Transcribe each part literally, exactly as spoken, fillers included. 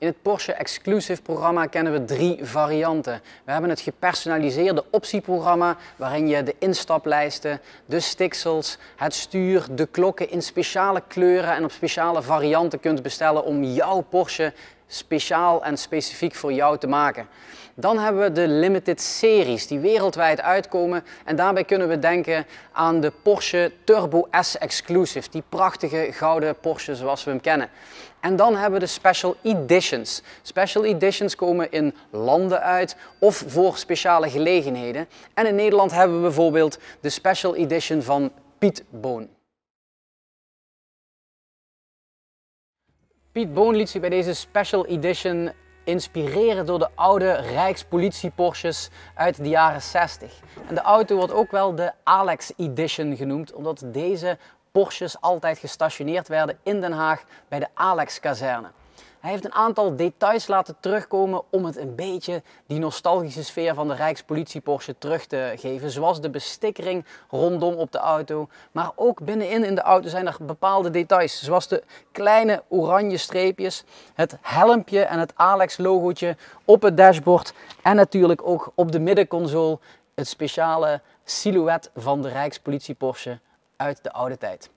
In het Porsche Exclusive programma kennen we drie varianten. We hebben het gepersonaliseerde optieprogramma waarin je de instaplijsten, de stiksels, het stuur, de klokken in speciale kleuren en op speciale varianten kunt bestellen om jouw Porsche speciaal en specifiek voor jou te maken. Dan hebben we de limited series die wereldwijd uitkomen en daarbij kunnen we denken aan de Porsche Turbo S Exclusive, die prachtige gouden Porsche zoals we hem kennen. En dan hebben we de Special Editions. Special Editions komen in landen uit of voor speciale gelegenheden. En in Nederland hebben we bijvoorbeeld de Special Edition van Piet Boon. Piet Boon liet zich bij deze Special Edition inspireren door de oude Rijkspolitie Porsches uit de jaren zestig. En de auto wordt ook wel de Alex Edition genoemd, omdat deze Porsches altijd gestationeerd werden in Den Haag bij de Alex kazerne. Hij heeft een aantal details laten terugkomen om het een beetje die nostalgische sfeer van de Rijkspolitie Porsche terug te geven. Zoals de bestikkering rondom op de auto. Maar ook binnenin in de auto zijn er bepaalde details. Zoals de kleine oranje streepjes, het helmpje en het Alex logootje op het dashboard. En natuurlijk ook op de middenconsole het speciale silhouet van de Rijkspolitie Porsche uit de oude tijd.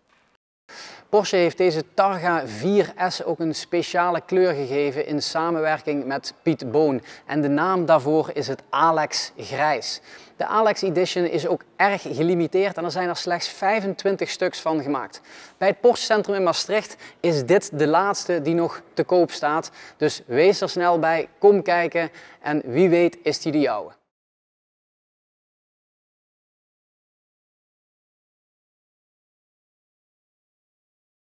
Porsche heeft deze Targa vier S ook een speciale kleur gegeven in samenwerking met Piet Boon. En de naam daarvoor is het Alex Grijs. De Alex Edition is ook erg gelimiteerd en er zijn er slechts vijfentwintig stuks van gemaakt. Bij het Porsche Centrum in Maastricht is dit de laatste die nog te koop staat. Dus wees er snel bij, kom kijken en wie weet is die de jouwe.